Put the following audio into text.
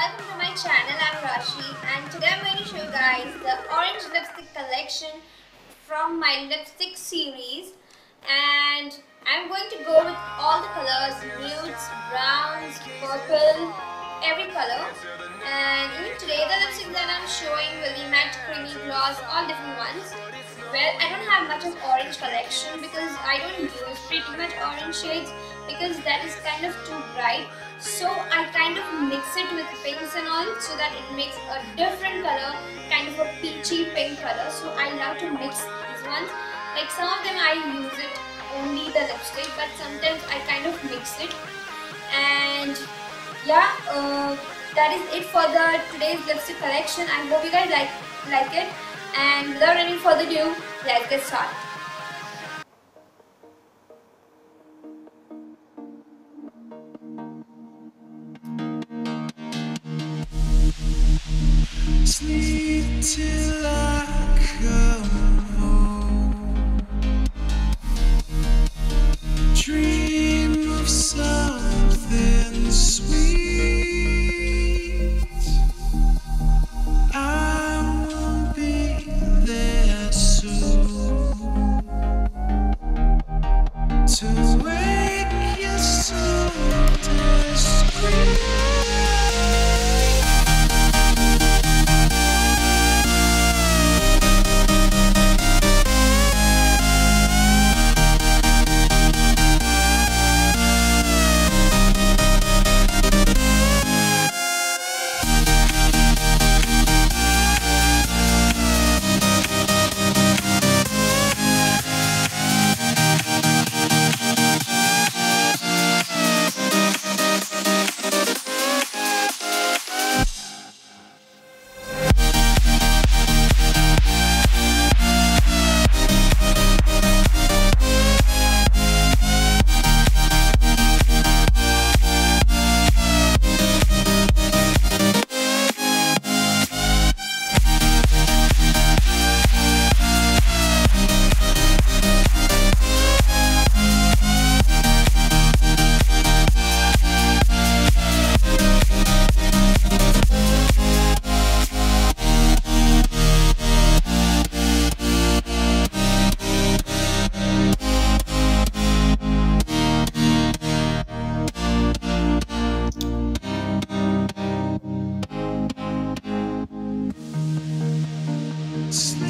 Welcome to my channel. I'm Rashid, and today I'm going to show you guys the orange lipstick collection from my lipstick series, and I'm going to go with all the colors: nudes, browns, purple, every color. And even today the lipsticks that I'm showing will be matte, creamy, gloss, all different ones. Well, I don't have much of orange collection because I don't use pretty much orange shades because that is kind of too bright. So I kind of mix it with pinks and all so that it makes a different color, kind of a peachy pink color. So I love to mix these ones. Like some of them I use it only the lipstick, but sometimes I kind of mix it. And yeah, that is it for the today's lipstick collection. I hope you guys like it. And without any further ado, let's get started. Sleep till I come home. Dream of something sweet. To wake you so discreet. Sleep.